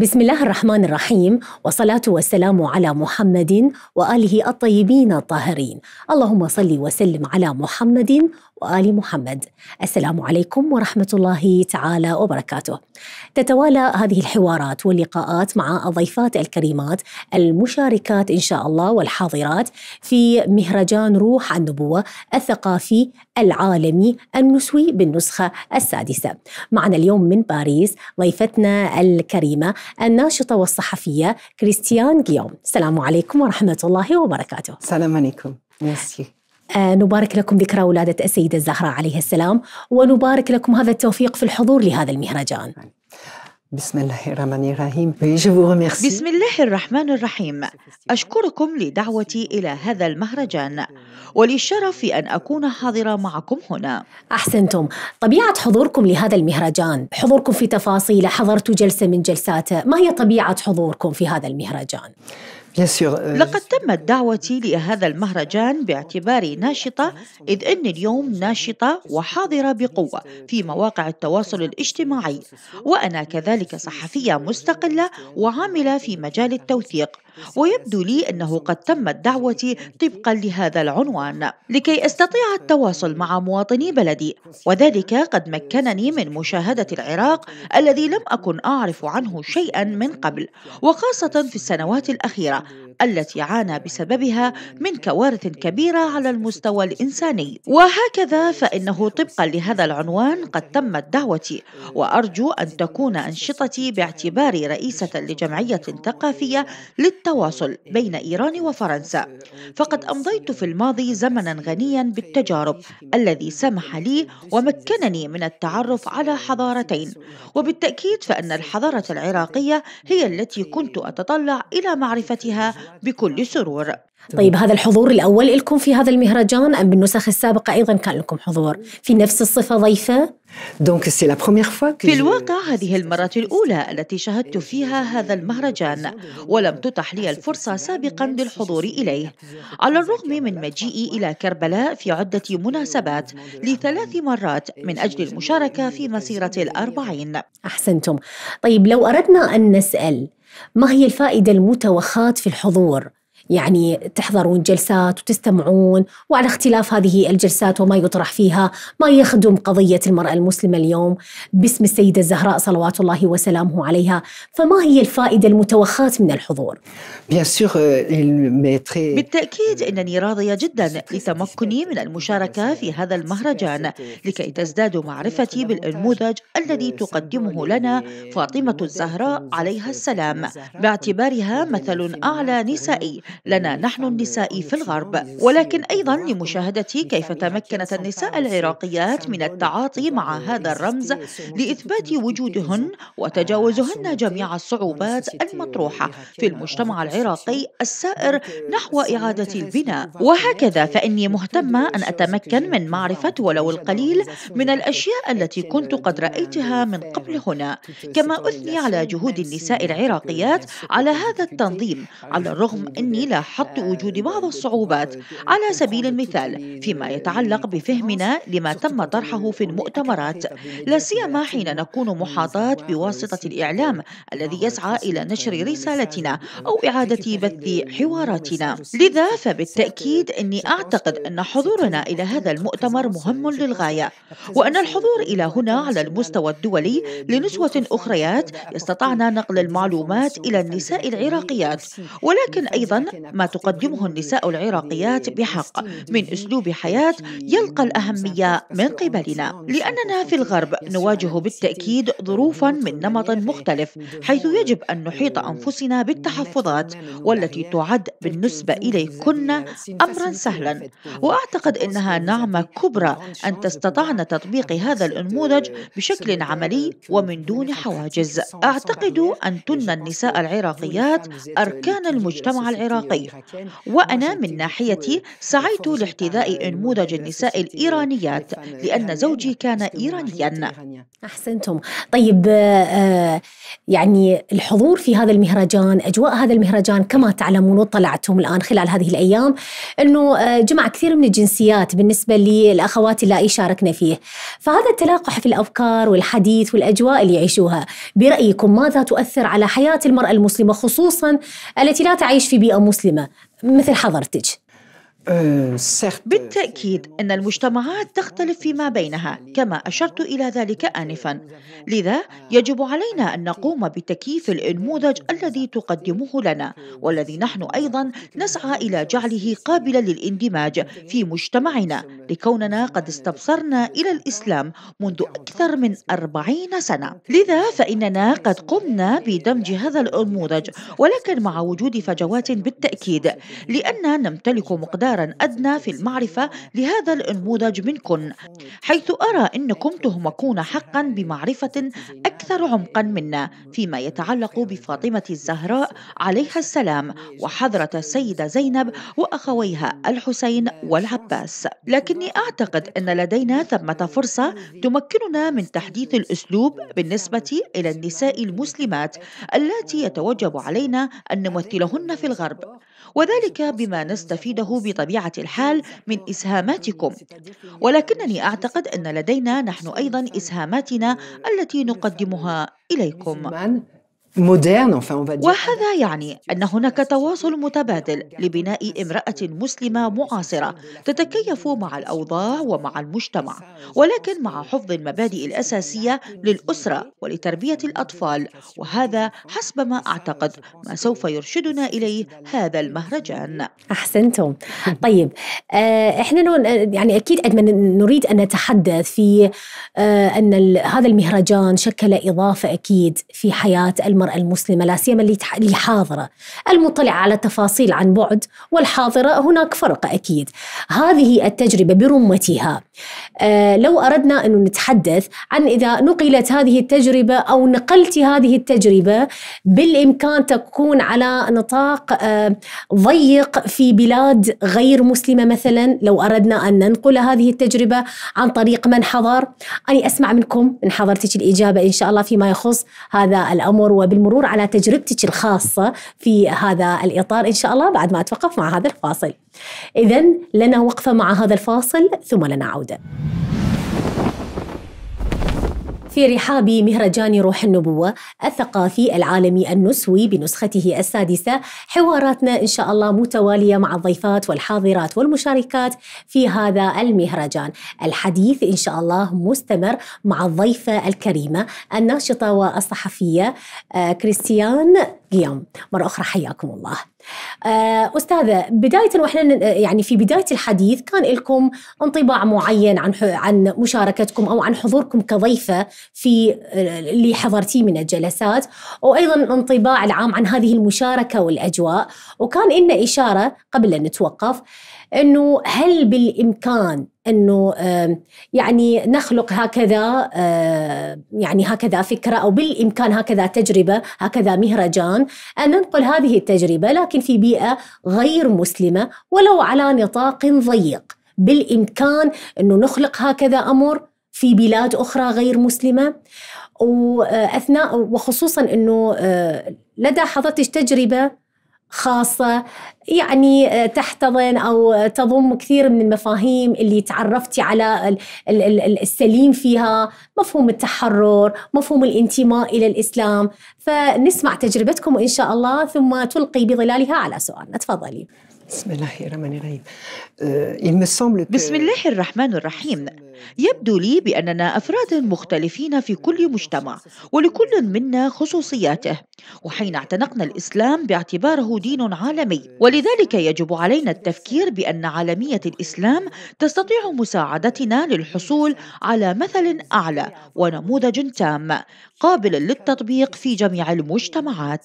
بسم الله الرحمن الرحيم، والصلاة والسلام على محمد وآله الطيبين الطاهرين. اللهم صل وسلم على محمد وآل محمد. السلام عليكم ورحمة الله تعالى وبركاته. تتوالى هذه الحوارات واللقاءات مع الضيفات الكريمات المشاركات إن شاء الله والحاضرات في مهرجان روح النبوة الثقافي العالمي النسوي بالنسخة السادسة. معنا اليوم من باريس ضيفتنا الكريمة الناشطة والصحفية كريستيان جيوم. السلام عليكم ورحمة الله وبركاته. السلام عليكم. ميرسي. نبارك لكم ذكرى ولادة السيدة الزهراء عليها السلام، ونبارك لكم هذا التوفيق في الحضور لهذا المهرجان. بسم الله الرحمن الرحيم. بسم الله الرحمن الرحيم. أشكركم لدعوتي إلى هذا المهرجان وللشرف أن أكون حاضرة معكم هنا. أحسنتم. طبيعة حضوركم لهذا المهرجان، حضوركم في تفاصيله، حضرتوا جلسة من جلساته، ما هي طبيعة حضوركم في هذا المهرجان؟ لقد تمت دعوتي لهذا المهرجان باعتباري ناشطة، إذ أن اليوم ناشطة وحاضرة بقوة في مواقع التواصل الاجتماعي، وأنا كذلك صحفية مستقلة وعاملة في مجال التوثيق، ويبدو لي أنه قد تمت دعوتي طبقا لهذا العنوان لكي أستطيع التواصل مع مواطني بلدي، وذلك قد مكنني من مشاهدة العراق الذي لم أكن أعرف عنه شيئا من قبل، وخاصة في السنوات الأخيرة التي عانى بسببها من كوارث كبيرة على المستوى الإنساني. وهكذا فإنه طبقا لهذا العنوان قد تمت دعوتي، وأرجو أن تكون أنشطتي باعتباري رئيسة لجمعية ثقافية للتواصل بين إيران وفرنسا، فقد أمضيت في الماضي زمنا غنيا بالتجارب الذي سمح لي ومكنني من التعرف على حضارتين، وبالتأكيد فإن الحضارة العراقية هي التي كنت أتطلع إلى معرفتها بكل سرور. طيب، هذا الحضور الأول لكم في هذا المهرجان أم بالنسخ السابقة أيضا كان لكم حضور في نفس الصفة ضيفة؟ في الواقع هذه المرة الأولى التي شاهدت فيها هذا المهرجان، ولم تتح لي الفرصة سابقا للحضور إليه، على الرغم من مجيئي إلى كربلاء في عدة مناسبات لثلاث مرات من أجل المشاركة في مسيرة ال40. أحسنتم. طيب، لو أردنا أن نسأل ما هي الفائدة المتوخاة في الحضور؟ يعني تحضرون جلسات وتستمعون، وعلى اختلاف هذه الجلسات وما يطرح فيها ما يخدم قضية المرأة المسلمة اليوم باسم السيدة الزهراء صلوات الله وسلامه عليها، فما هي الفائدة المتوخاة من الحضور؟ بالتأكيد إنني راضية جدا لتمكني من المشاركة في هذا المهرجان لكي تزداد معرفتي بالنموذج الذي تقدمه لنا فاطمة الزهراء عليها السلام، باعتبارها مثل أعلى نسائي لنا نحن النساء في الغرب، ولكن أيضا لمشاهدة كيف تمكنت النساء العراقيات من التعاطي مع هذا الرمز لإثبات وجودهن وتجاوزهن جميع الصعوبات المطروحة في المجتمع العراقي السائر نحو إعادة البناء. وهكذا فإني مهتمة أن أتمكن من معرفة ولو القليل من الأشياء التي كنت قد رأيتها من قبل هنا، كما أثني على جهود النساء العراقيات على هذا التنظيم، على الرغم أني لاحظت وجود بعض الصعوبات على سبيل المثال فيما يتعلق بفهمنا لما تم طرحه في المؤتمرات، لا سيما حين نكون محاطات بواسطة الإعلام الذي يسعى إلى نشر رسالتنا أو إعادة بث حواراتنا. لذا فبالتأكيد أني أعتقد أن حضورنا إلى هذا المؤتمر مهم للغاية، وأن الحضور إلى هنا على المستوى الدولي لنسوة أخريات يستطعن نقل المعلومات إلى النساء العراقيات، ولكن أيضا ما تقدمه النساء العراقيات بحق من أسلوب حياة يلقى الأهمية من قبلنا، لأننا في الغرب نواجه بالتأكيد ظروفا من نمط مختلف، حيث يجب أن نحيط أنفسنا بالتحفظات والتي تعد بالنسبة إليكن أمرا سهلا، وأعتقد أنها نعمة كبرى أن تستطعن تطبيق هذا النموذج بشكل عملي ومن دون حواجز. أعتقد أن تن النساء العراقيات أركان المجتمع العراقي الاتفاقية. وأنا من ناحيتي سعيت لاحتذاء نموذج النساء الإيرانيات لأن زوجي كان إيرانياً. أحسنتم. طيب يعني الحضور في هذا المهرجان، أجواء هذا المهرجان كما تعلمون وطلعتم الآن خلال هذه الأيام أنه جمع كثير من الجنسيات بالنسبة للأخوات اللائي شاركنا فيه، فهذا التلاقح في الأفكار والحديث والأجواء اللي يعيشوها برأيكم ماذا تؤثر على حياة المرأة المسلمة خصوصاً التي لا تعيش في بيئة مسلمة مثل حضرتك؟ بالتأكيد أن المجتمعات تختلف فيما بينها كما أشرت إلى ذلك آنفا، لذا يجب علينا أن نقوم بتكييف النموذج الذي تقدمه لنا والذي نحن أيضا نسعى إلى جعله قابلا للاندماج في مجتمعنا، لكوننا قد استبصرنا إلى الإسلام منذ أكثر من 40 سنة، لذا فإننا قد قمنا بدمج هذا النموذج، ولكن مع وجود فجوات بالتأكيد، لأننا نمتلك مقدار أدنى في المعرفة لهذا النموذج منكن، حيث أرى أنكم تهمكون حقا بمعرفة أكثر عمقا منا فيما يتعلق بفاطمة الزهراء عليها السلام وحضرة السيدة زينب وأخويها الحسين والعباس، لكني أعتقد أن لدينا ثمة فرصة تمكننا من تحديث الأسلوب بالنسبة إلى النساء المسلمات التي يتوجب علينا أن نمثلهن في الغرب، وذلك بما نستفيده بطبيعة الحال من إسهاماتكم، ولكنني أعتقد أن لدينا نحن أيضا إسهاماتنا التي نقدمها إليكم. وهذا يعني أن هناك تواصل متبادل لبناء امرأة مسلمة معاصرة تتكيف مع الأوضاع ومع المجتمع، ولكن مع حفظ المبادئ الأساسية للأسرة ولتربية الأطفال، وهذا حسب ما أعتقد ما سوف يرشدنا إليه هذا المهرجان. أحسنتم. طيب إحنا يعني أكيد نريد أن نتحدث في أن هذا المهرجان شكل إضافة أكيد في حياة المرأة المسلمة، لا سيما اللي حاضرة المطلعة على التفاصيل عن بعد والحاضرة، هناك فرق أكيد. هذه التجربة برمتها لو أردنا أن نتحدث عن إذا نقلت هذه التجربة أو نقلت هذه التجربة بالإمكان تكون على نطاق ضيق في بلاد غير مسلمة، مثلا لو أردنا أن ننقل هذه التجربة عن طريق من حضر، أنا أسمع منكم من حضرتك الإجابة إن شاء الله فيما يخص هذا الأمر وبالمرور على تجربتك الخاصة في هذا الإطار إن شاء الله بعد ما أتوقف مع هذا الفاصل. إذن لنا وقفة مع هذا الفاصل ثم لنا عودة. في رحاب مهرجان روح النبوة الثقافي العالمي النسوي بنسخته السادسة، حواراتنا إن شاء الله متوالية مع الضيفات والحاضرات والمشاركات في هذا المهرجان. الحديث إن شاء الله مستمر مع الضيفة الكريمة الناشطة والصحفية كريستيان جيوم. مرة أخرى حياكم الله. أستاذة، بداية وإحنا يعني في بداية الحديث كان لكم انطباع معين عن مشاركتكم أو عن حضوركم كضيفة في اللي حضرتيه من الجلسات، وأيضا الانطباع العام عن هذه المشاركة والأجواء، وكان إلنا إشارة قبل أن نتوقف أنه هل بالإمكان أنه يعني نخلق هكذا يعني هكذا فكرة، أو بالإمكان هكذا تجربة، هكذا مهرجان، أن ننقل هذه التجربة لكن في بيئة غير مسلمة ولو على نطاق ضيق، بالإمكان أنه نخلق هكذا أمر في بلاد أخرى غير مسلمة، وأثناء وخصوصا أنه لدى حضرتك تجربة خاصة يعني تحتضن أو تضم كثير من المفاهيم اللي تعرفتي على السليم فيها، مفهوم التحرر، مفهوم الانتماء إلى الإسلام، فنسمع تجربتكم إن شاء الله ثم تلقي بظلالها على سؤالنا. تفضلي. بسم الله الرحمن الرحيم. يبدو لي بأننا أفراد مختلفين في كل مجتمع ولكل منا خصوصياته، وحين اعتنقنا الإسلام باعتباره دين عالمي، ولذلك يجب علينا التفكير بأن عالمية الإسلام تستطيع مساعدتنا للحصول على مثل أعلى ونموذج تام قابل للتطبيق في جميع المجتمعات،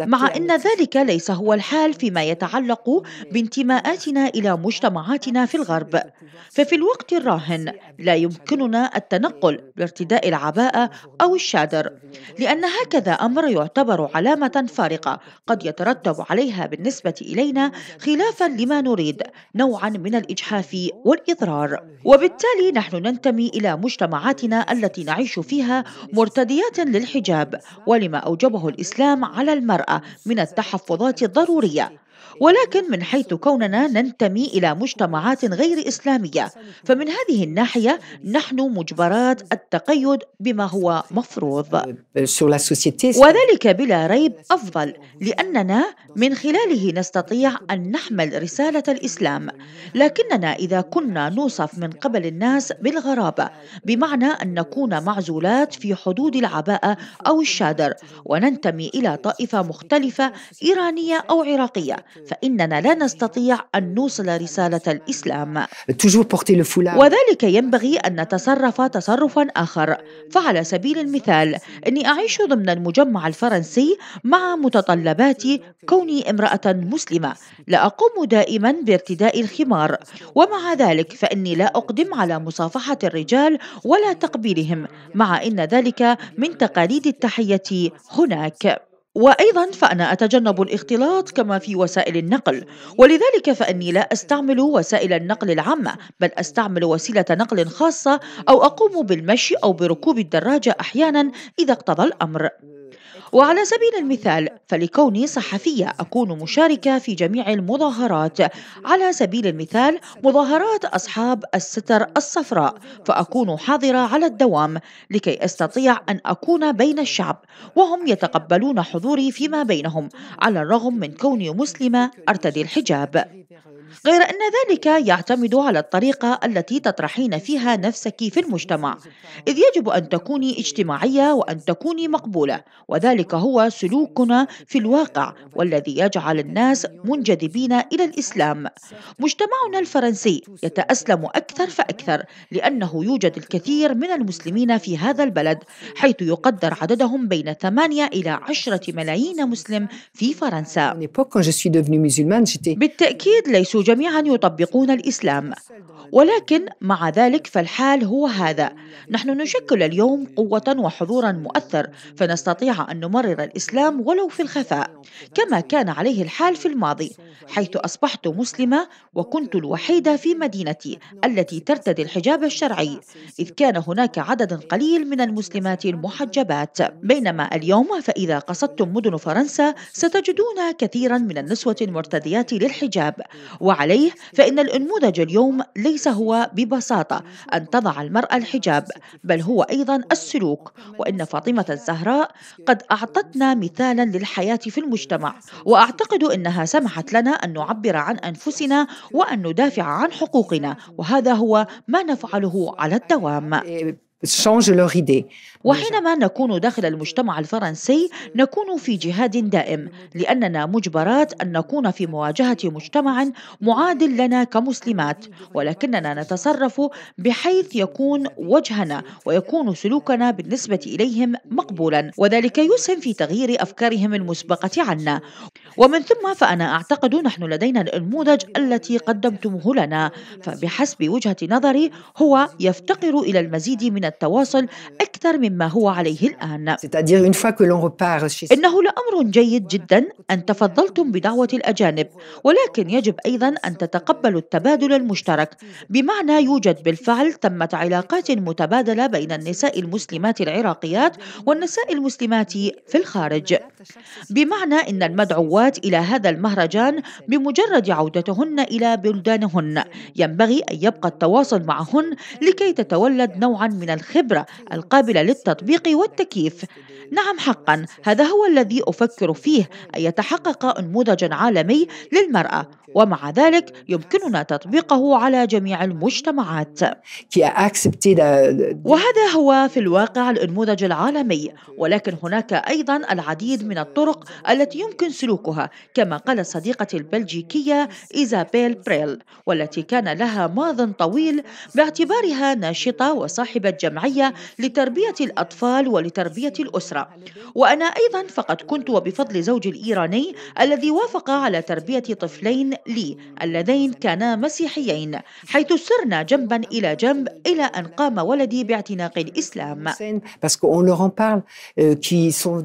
مع أن ذلك ليس هو الحال الحال فيما يتعلق بانتماءاتنا إلى مجتمعاتنا في الغرب، ففي الوقت الراهن لا يمكننا التنقل بارتداء العباءة أو الشادر، لأن هكذا أمر يعتبر علامة فارقة قد يترتب عليها بالنسبة إلينا خلافا لما نريد نوعا من الإجحاف والإضرار، وبالتالي نحن ننتمي إلى مجتمعاتنا التي نعيش فيها مرتديات للحجاب ولما أوجبه الإسلام على المرأة من التحفظات الضرورية، ولكن من حيث كوننا ننتمي إلى مجتمعات غير إسلامية فمن هذه الناحية نحن مجبرات التقيد بما هو مفروض، وذلك بلا ريب أفضل لأننا من خلاله نستطيع أن نحمل رسالة الإسلام، لكننا إذا كنا نوصف من قبل الناس بالغرابة بمعنى أن نكون معزولات في حدود العباءة أو الشادر وننتمي إلى طائفة مختلفة إيرانية أو عراقية فإننا لا نستطيع أن نوصل رسالة الإسلام، وذلك ينبغي أن نتصرف تصرفا آخر. فعلى سبيل المثال أني أعيش ضمن المجمع الفرنسي مع متطلبات كوني امرأة مسلمة، لا أقوم دائما بارتداء الخمار، ومع ذلك فإني لا أقدم على مصافحة الرجال ولا تقبيلهم مع أن ذلك من تقاليد التحية هناك، وأيضا فأنا أتجنب الاختلاط كما في وسائل النقل، ولذلك فأني لا أستعمل وسائل النقل العامة بل أستعمل وسيلة نقل خاصة أو أقوم بالمشي أو بركوب الدراجة أحيانا إذا اقتضى الأمر. وعلى سبيل المثال فلكوني صحفية أكون مشاركة في جميع المظاهرات، على سبيل المثال مظاهرات أصحاب الستر الصفراء، فأكون حاضرة على الدوام لكي أستطيع أن أكون بين الشعب وهم يتقبلون حضوري فيما بينهم على الرغم من كوني مسلمة أرتدي الحجاب، غير أن ذلك يعتمد على الطريقة التي تطرحين فيها نفسك في المجتمع، إذ يجب أن تكوني اجتماعية وأن تكوني مقبولة، وذلك هو سلوكنا في الواقع والذي يجعل الناس منجذبين إلى الإسلام. مجتمعنا الفرنسي يتأسلم أكثر فأكثر لأنه يوجد الكثير من المسلمين في هذا البلد، حيث يقدر عددهم بين 8 إلى 10 ملايين مسلم في فرنسا. بالتأكيد ليسوا جميعا يطبقون الإسلام، ولكن مع ذلك فالحال هو هذا. نحن نشكل اليوم قوة وحضورا مؤثر، فنستطيع أن نمرر الإسلام ولو في الخفاء كما كان عليه الحال في الماضي، حيث أصبحت مسلمة وكنت الوحيدة في مدينتي التي ترتدي الحجاب الشرعي، إذ كان هناك عدد قليل من المسلمات المحجبات، بينما اليوم فإذا قصدتم مدن فرنسا ستجدون كثيرا من النسوة المرتديات للحجاب، وعليه فإن الأنموذج اليوم ليس هو ببساطة أن تضع المرأة الحجاب بل هو أيضا السلوك، وإن فاطمة الزهراء قد أعطتنا مثالا للحياة في المجتمع، وأعتقد أنها سمحت لنا أن نعبر عن أنفسنا وأن ندافع عن حقوقنا، وهذا هو ما نفعله على الدوام. وحينما نكون داخل المجتمع الفرنسي نكون في جهاد دائم، لأننا مجبرات أن نكون في مواجهة مجتمع معادل لنا كمسلمات، ولكننا نتصرف بحيث يكون وجهنا ويكون سلوكنا بالنسبة إليهم مقبولا، وذلك يسهم في تغيير أفكارهم المسبقة عنا، ومن ثم فأنا أعتقد نحن لدينا النموذج التي قدمتمه لنا، فبحسب وجهة نظري هو يفتقر إلى المزيد من التواصل أكثر مما هو عليه الآن. إنه لأمر جيد جدا أن تفضلتم بدعوة الأجانب، ولكن يجب أيضا أن تتقبلوا التبادل المشترك، بمعنى يوجد بالفعل ثمة علاقات متبادلة بين النساء المسلمات العراقيات والنساء المسلمات في الخارج، بمعنى أن المدعوات إلى هذا المهرجان بمجرد عودتهن إلى بلدانهن ينبغي أن يبقى التواصل معهن لكي تتولد نوعا من الخبرة القابلة للتطبيق والتكييف. نعم حقا هذا هو الذي أفكر فيه، أن يتحقق نموذج عالمي للمرأة، ومع ذلك يمكننا تطبيقه على جميع المجتمعات، وهذا هو في الواقع النموذج العالمي، ولكن هناك أيضا العديد من الطرق التي يمكن سلوكها، كما قالت صديقتي البلجيكية إيزابيل بريل، والتي كان لها ماضٍ طويل باعتبارها ناشطة وصاحبة جمعية لتربية الأطفال ولتربية الأسرة، الأخرى. وأنا أيضا فقد كنت وبفضل زوجي الإيراني الذي وافق على تربية طفلين لي اللذين كانا مسيحيين، حيث سرنا جنبا إلى جنب إلى أن قام ولدي باعتناق الإسلام،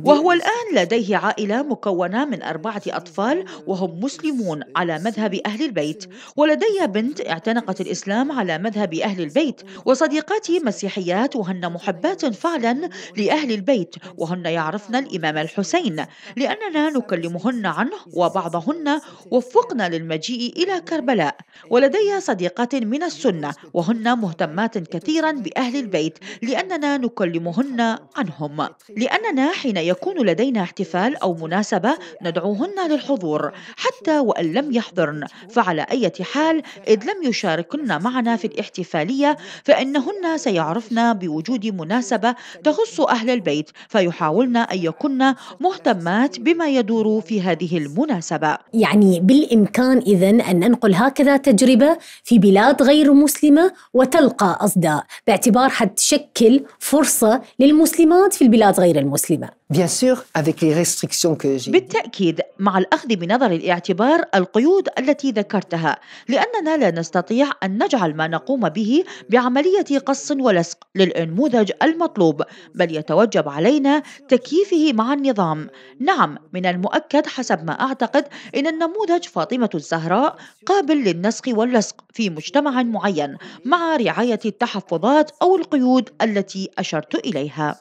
وهو الآن لديه عائلة مكونة من 4 أطفال وهم مسلمون على مذهب أهل البيت، ولدي بنت اعتنقت الإسلام على مذهب أهل البيت، وصديقاتي مسيحيات وهن محبات فعلا لأهل البيت، وهن يعرفن الإمام الحسين لأننا نكلمهن عنه، وبعضهن وفقنا للمجيء إلى كربلاء. ولدي صديقات من السنة وهن مهتمات كثيرا بأهل البيت لأننا نكلمهن عنهم، لأننا حين يكون لدينا احتفال أو مناسبة ندعوهن للحضور حتى وإن لم يحضرن، فعلى أي حال إذ لم يشاركن معنا في الاحتفالية فإنهن سيعرفن بوجود مناسبة تخص أهل البيت، فيحاولن أن يكن مهتمات بما يدور في هذه المناسبة. يعني بالإمكان إذن أن ننقل هكذا تجربة في بلاد غير مسلمة وتلقى أصداء، باعتبار حتشكل فرصة للمسلمات في البلاد غير المسلمة. بالتأكيد، مع الأخذ بنظر الاعتبار القيود التي ذكرتها، لأننا لا نستطيع أن نجعل ما نقوم به بعملية قص ولصق للنموذج المطلوب، بل يتوجب علينا تكييفه مع النظام. نعم، من المؤكد حسب ما أعتقد أن النموذج فاطمة الزهراء قابل للنسخ واللصق في مجتمع معين مع رعاية التحفظات أو القيود التي أشرت إليها.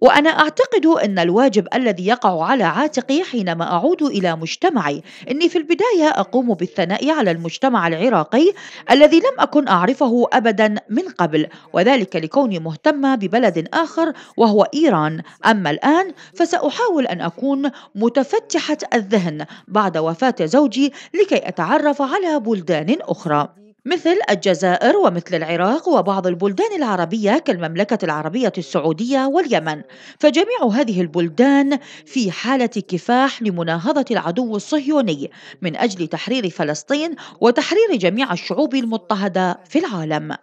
وأنا أعتقد أن الواجب الذي يقع على عاتقي حينما أعود إلى مجتمعي أني في البداية أقوم بالثناء على المجتمع العراقي الذي لم أكن أعرفه أبدا من قبل، وذلك لكوني مهتمة ببلد آخر وهو إيران. أما الآن فسأحاول أن أكون متفتحة الذهن بعد وفاة زوجي لكي أتعرف على بلدان أخرى مثل الجزائر ومثل العراق وبعض البلدان العربية كالمملكة العربية السعودية واليمن، فجميع هذه البلدان في حالة كفاح لمناهضة العدو الصهيوني من أجل تحرير فلسطين وتحرير جميع الشعوب المضطهدة في العالم.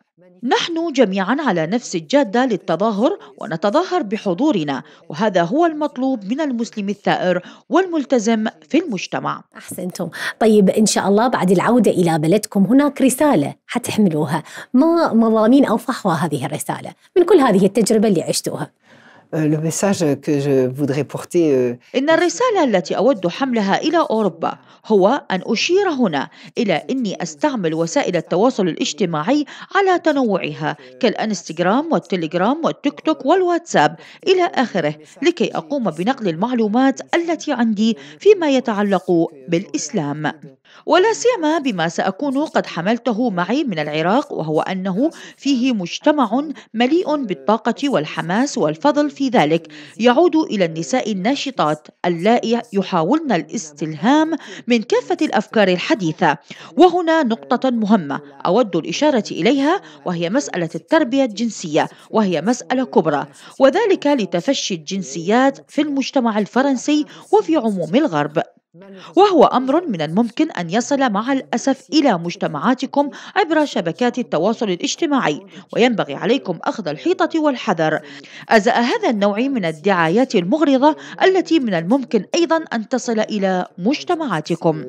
نحن جميعا على نفس الجادة للتظاهر ونتظاهر بحضورنا، وهذا هو المطلوب من المسلم الثائر والملتزم في المجتمع. أحسنتم. طيب، إن شاء الله بعد العودة إلى بلدكم هناك رسالة حتحملوها، ما مضامين أو فحوى هذه الرسالة من كل هذه التجربة اللي عشتوها؟ إن الرسالة التي أود حملها إلى أوروبا هو أن أشير هنا إلى أني أستعمل وسائل التواصل الاجتماعي على تنوعها كالإنستغرام والتليجرام والتيك توك والواتساب إلى آخره، لكي أقوم بنقل المعلومات التي عندي فيما يتعلق بالإسلام، ولا سيما بما سأكون قد حملته معي من العراق، وهو أنه فيه مجتمع مليء بالطاقة والحماس والفضل في ذلك، يعود إلى النساء الناشطات اللائي يحاولن الاستلهام من كافة الأفكار الحديثة. وهنا نقطة مهمة أود الإشارة إليها، وهي مسألة التربية الجنسية، وهي مسألة كبرى، وذلك لتفشي الجنسيات في المجتمع الفرنسي وفي عموم الغرب، وهو أمر من الممكن أن يصل مع الأسف إلى مجتمعاتكم عبر شبكات التواصل الاجتماعي، وينبغي عليكم أخذ الحيطة والحذر أزاء هذا النوع من الدعايات المغرضة التي من الممكن أيضا أن تصل إلى مجتمعاتكم.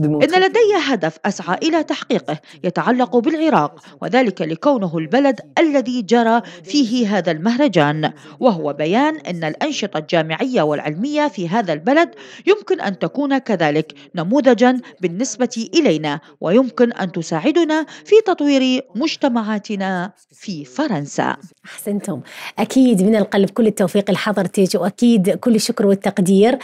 إن لدي هدف أسعى إلى تحقيقه يتعلق بالعراق، وذلك لكونه البلد الذي جرى فيه هذا المهرجان، وهو بيان أن الأنشطة الجامعية والعلمية في هذا البلد يمكن أن تكون كذلك نموذجا بالنسبة إلينا، ويمكن أن تساعدنا في تطوير مجتمعاتنا في فرنسا. أحسنتم. أكيد من القلب كل التوفيق لحضرتك، وأكيد كل الشكر والتقدير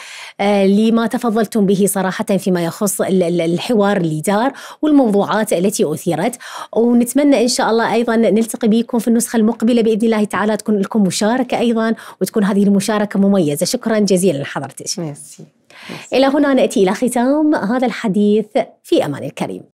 لما تفضلتم به صراحة فيما يخص الحوار اللي دار والموضوعات التي أثيرت، ونتمنى إن شاء الله أيضا نلتقي بكم في النسخة المقبلة بإذن الله تعالى، تكون لكم مشاركة أيضا وتكون هذه المشاركة مميزة. شكرا جزيلا لحضرتك. إلى هنا نأتي إلى ختام هذا الحديث في أمان الكريم.